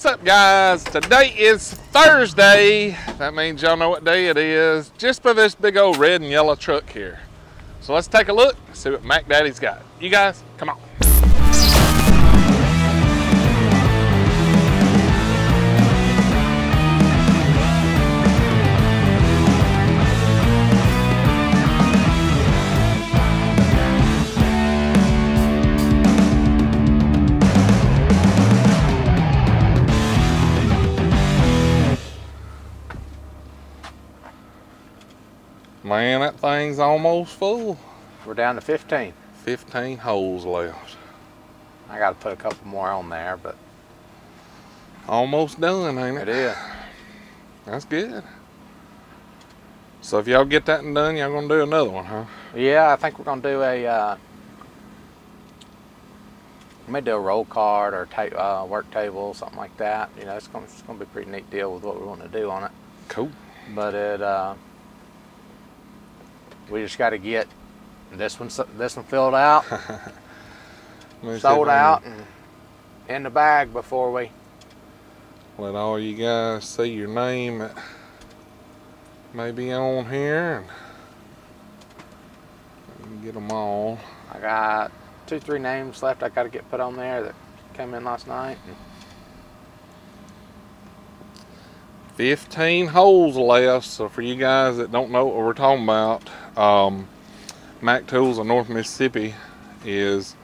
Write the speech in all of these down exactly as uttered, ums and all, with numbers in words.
What's up, guys? Today is Thursday. That means y'all know what day it is just by this big old red and yellow truck here. So let's take a look, see what Mac Daddy's got. You guys, come on. Man, that thing's almost full. We're down to fifteen. fifteen holes left. I gotta put a couple more on there, but... almost done, ain't it? It is. That's good. So if y'all get that and done, y'all gonna do another one, huh? Yeah, I think we're gonna do a... Uh, we may do a roll card or ta uh, work table, something like that. You know, it's gonna, it's gonna be a pretty neat deal with what we want to do on it. Cool. But it... Uh, we just got to get this one, this one filled out, sold out, and in the bag before we let all you guys see your name that may be on here. And get them all. I got two, three names left. I got to get put on there that came in last night. fifteen holes left, so for you guys that don't know what we're talking about, um, Mac Tools of North Mississippi is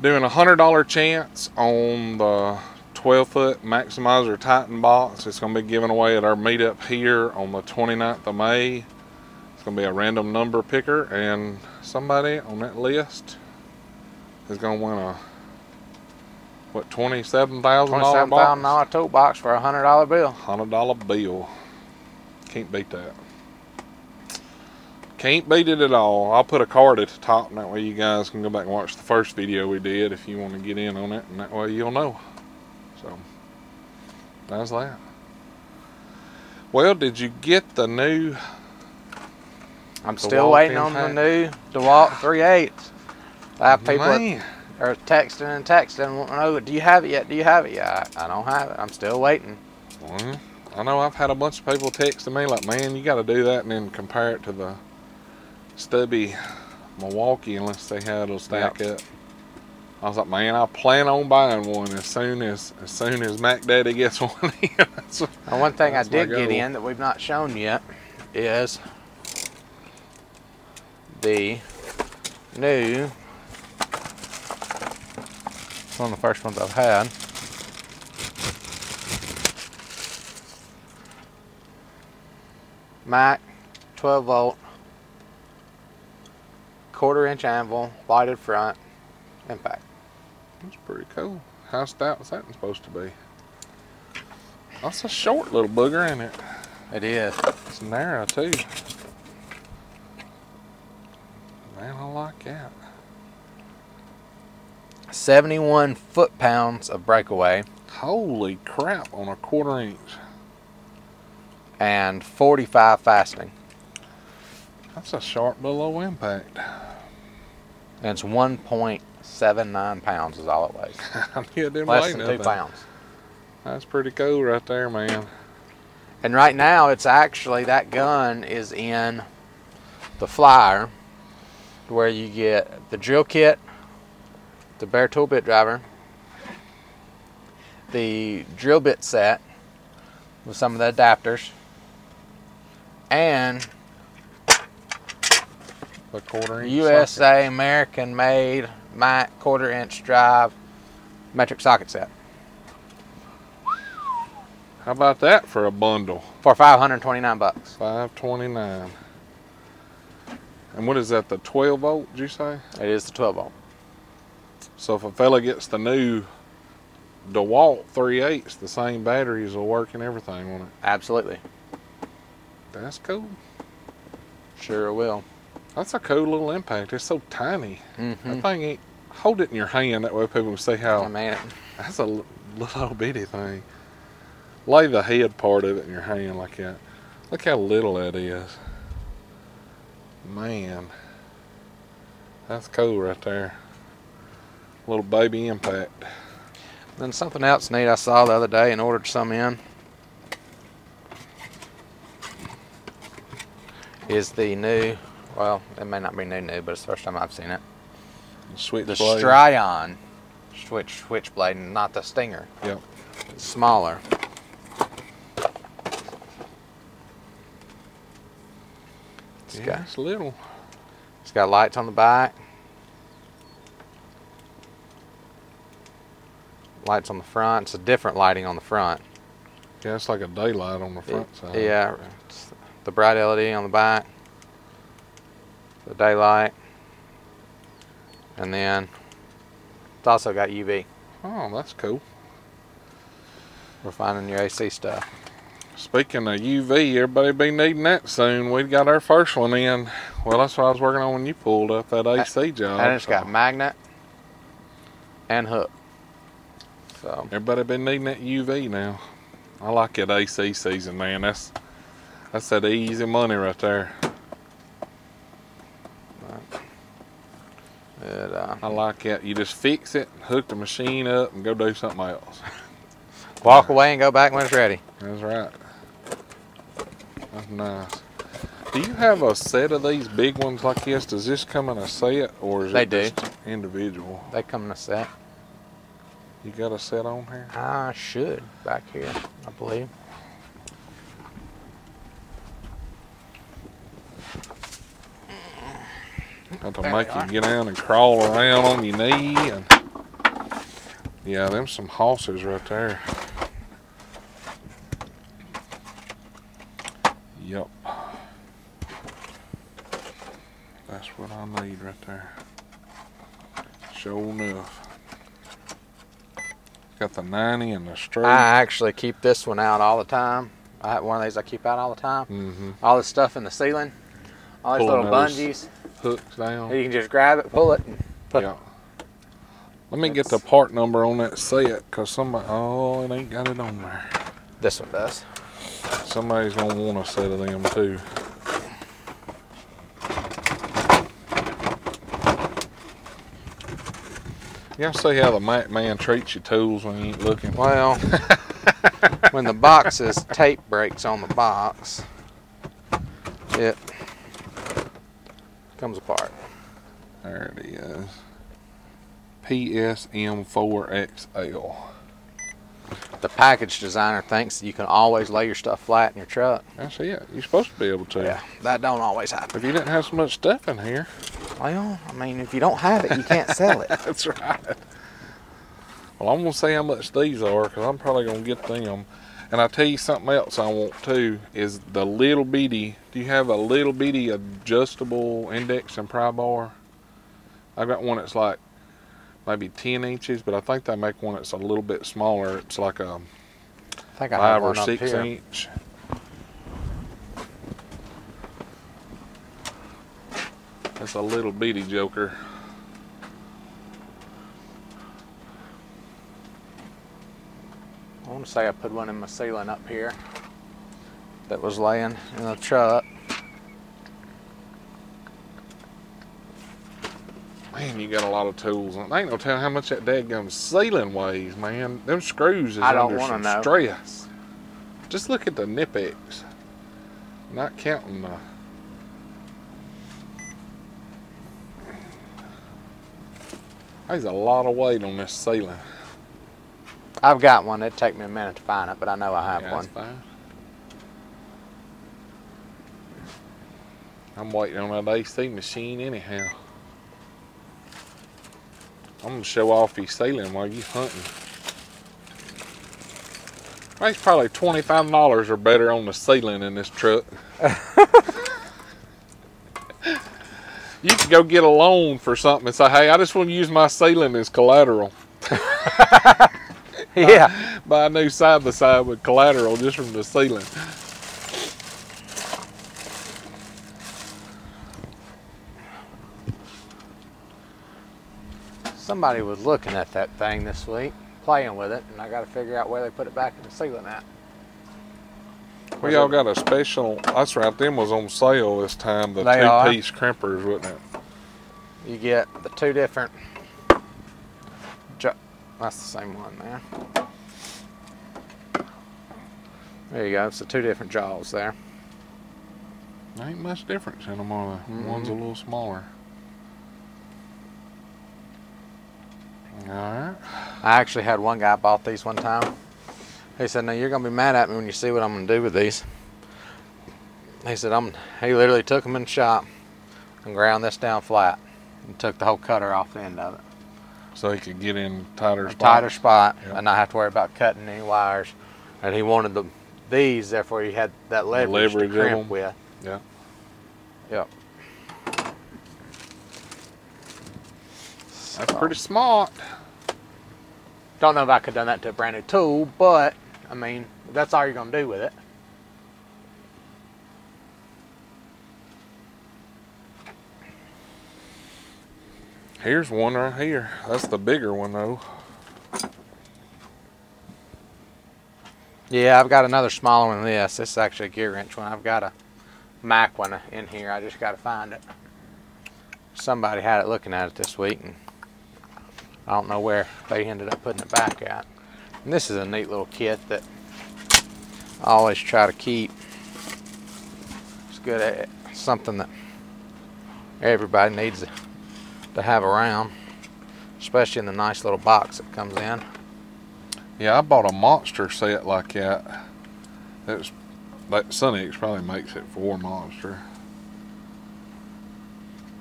doing a one hundred dollar chance on the twelve foot Macsimizer Titan box. It's going to be given away at our meetup here on the twenty-ninth of May. It's going to be a random number picker, and somebody on that list is going to win a what, twenty-seven thousand dollar box? twenty-seven thousand dollar toolbox for a one hundred dollar bill. one hundred dollar bill. Can't beat that. Can't beat it at all. I'll put a card at the top, and that way you guys can go back and watch the first video we did if you want to get in on it, and that way you'll know. So, that's that. Well, did you get the new... I'm DeWalt still waiting impact? on the new DeWalt three eighths. I have people... Man. Or texting and texting, won't know, do you have it yet? Do you have it yet? I, I don't have it. I'm still waiting. Well, I know I've had a bunch of people texting me like, man, you got to do that and then compare it to the stubby Milwaukee and let's see how it'll stack yep. up. I was like, man, I plan on buying one as soon as as soon as Mac Daddy gets one in. That's, now, one thing I did get in that we've not shown yet is the new... It's one of the first ones I've had. Mac twelve volt, quarter inch anvil, lighted front, impact. That's pretty cool. How stout is that one supposed to be? That's a short little booger, isn't it? It is. It's narrow too. Man, I like that. seventy-one foot-pounds of breakaway. Holy crap, on a quarter inch. And forty-five fastening. That's a sharp little low impact. And it's one point seven nine pounds is all it weighs. I knew it didn't Less weigh than nothing. two pounds. That's pretty cool right there, man. And right now, it's actually, that gun is in the flyer where you get the drill kit, the bare tool bit driver, the drill bit set with some of the adapters, and the quarter inch U S A socket. American made Mac quarter inch drive metric socket set. How about that for a bundle? For five hundred twenty-nine bucks. five twenty-nine. And what is that, the twelve volt, did you say? It is the twelve volt. So if a fella gets the new DeWalt three eighths, the same batteries will work and everything on it. Absolutely. That's cool. Sure it will. That's a cool little impact. It's so tiny. Mm-hmm. That thing ain't, hold it in your hand, that way people will see how. Oh, man. That's a little bitty thing. Lay the head part of it in your hand like that. Look how little that is. Man. That's cool right there. Little baby impact. Then something else neat I saw the other day and ordered some in is the new, well, it may not be new new, but it's the first time I've seen it. Sweet the Stryon switch switchblade, not the Stinger. Yep. It's smaller. It's, yeah, got, it's little. It's got lights on the back. Lights on the front. It's a different lighting on the front. Yeah, it's like a daylight on the front it, side. Yeah, it's the bright L E D on the back. The daylight. And then it's also got U V. Oh, that's cool. We're finding your A C stuff. Speaking of U V, everybody be needing that soon. We got our first one in. Well, that's what I was working on when you pulled up that A C job. And it's so. Got magnet and hook. So everybody been needing that U V now. I like that A C season, man. That's that's that easy money right there. But, uh, I like it. You just fix it, hook the machine up, and go do something else. Walk away and go back when it's ready. That's right. That's nice. Do you have a set of these big ones like this? Does this come in a set, or is they it do. Just individual? They come in a set. You got a set on here? I should back here, I believe. Got to there make you get down and crawl around on your knee. And yeah, them some hosses right there. Yep. That's what I need right there. Sure enough. Got the ninety and the straight. I actually keep this one out all the time. I have one of these I keep out all the time. Mm-hmm. All this stuff in the ceiling. All these Pulling little bungees. Hooks down. You can just grab it, pull it, and put yeah. it. Let me it's, get the part number on that set, cause somebody, oh, it ain't got it on there. This one does. Somebody's gonna want a set of them too. Y'all see how the Mac man treats your tools when you ain't looking. Well, when the box is tape breaks on the box, it comes apart. There it is. P S M four X L. The package designer thinks that you can always lay your stuff flat in your truck. That's it. You're supposed to be able to. Yeah, that don't always happen. If you didn't have so much stuff in here. Well, I mean, if you don't have it, you can't sell it. That's right. Well, I'm going to see how much these are because I'm probably going to get them. And I'll tell you something else I want too is the little bitty. Do you have a little bitty adjustable index and pry bar? I've got one that's like maybe ten inches, but I think they make one that's a little bit smaller. It's like a I think I five or six inch. That's a little bitty joker. I want to say I put one in my ceiling up here that was laying in the truck. Man, you got a lot of tools. And I ain't no telling how much that dadgum ceiling weighs, man. Them screws is I don't under some know. stress. Just look at the Nip-X. Not counting the... There's a lot of weight on this ceiling. I've got one. It'd take me a minute to find it, but I know I have yeah, one. That's fine. I'm waiting on that A C machine anyhow. I'm gonna show off your ceiling while you hunting. It's probably twenty-five dollars or better on the ceiling in this truck. You can go get a loan for something and say, hey, I just want to use my ceiling as collateral. Yeah. Buy a new side by side with collateral just from the ceiling. Somebody was looking at that thing this week, playing with it, and I got to figure out where they put it back in the ceiling at. We all got a special, that's right, them was on sale this time, the two-piece crimpers, wasn't it? You get the two different That's the same one there. There you go. It's the two different jaws there. Ain't much difference in them, are they? Mm-hmm. One's a little smaller. All right. I actually had one guy bought these one time. He said, "Now you're gonna be mad at me when you see what I'm gonna do with these." He said, "I'm." He literally took them in the shop and ground this down flat and took the whole cutter off the end of it. So he could get in tighter spots. Tighter spot, yep. And not have to worry about cutting any wires. And he wanted the these, therefore he had that leverage, leverage to crimp with. Yeah. Yep. That's so, pretty smart. Don't know if I could have done that to a brand new tool, but I mean, that's all you're gonna do with it. Here's one right here. That's the bigger one though. Yeah, I've got another smaller one than this. This is actually a gear wrench one. I've got a Mac one in here. I just got to find it. Somebody had it looking at it this week, and I don't know where they ended up putting it back at. And this is a neat little kit that I always try to keep. It's good at it. It's something that everybody needs to have around, especially in the nice little box that comes in. Yeah, I bought a Monster set like that. That's that Sun-ex probably makes it for Monster.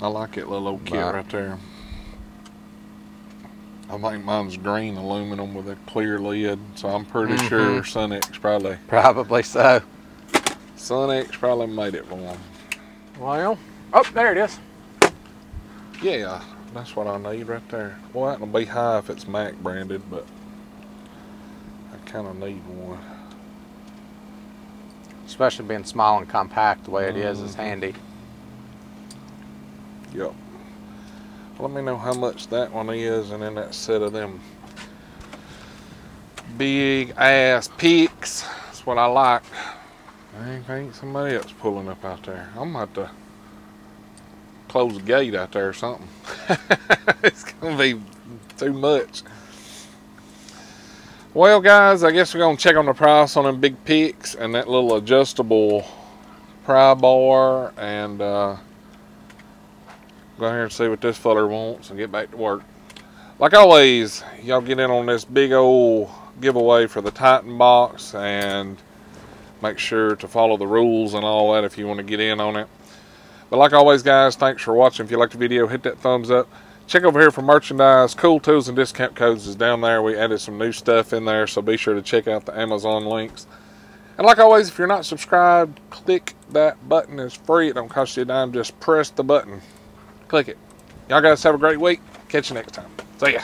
I like that little old kit right. right there. I think mine's green aluminum with a clear lid, so I'm pretty mm-hmm. sure Sun-ex probably. Probably so. Sun-ex probably made it for them. Well, oh, there it is. Yeah, that's what I need right there. Well, that'll be high if it's Mac branded, but I kind of need one. Especially being small and compact the way it is, mm. is handy. Yep. Let me know how much that one is, and then that set of them big ass picks. That's what I like. I think somebody else pulling up out there. I'm about to close the gate out there or something. It's gonna be too much. Well guys, I guess we're gonna check on the price on them big picks and that little adjustable pry bar, and uh go out here and see what this feller wants and get back to work. Like always, y'all get in on this big old giveaway for the Titan box, and make sure to follow the rules and all that if you want to get in on it. But like always, guys, thanks for watching. If you liked the video, hit that thumbs up. Check over here for merchandise. Cool tools and discount codes is down there. We added some new stuff in there, so be sure to check out the Amazon links. And like always, if you're not subscribed, click that button. It's free. It don't cost you a dime. Just press the button. Click it. Y'all guys have a great week. Catch you next time. See ya.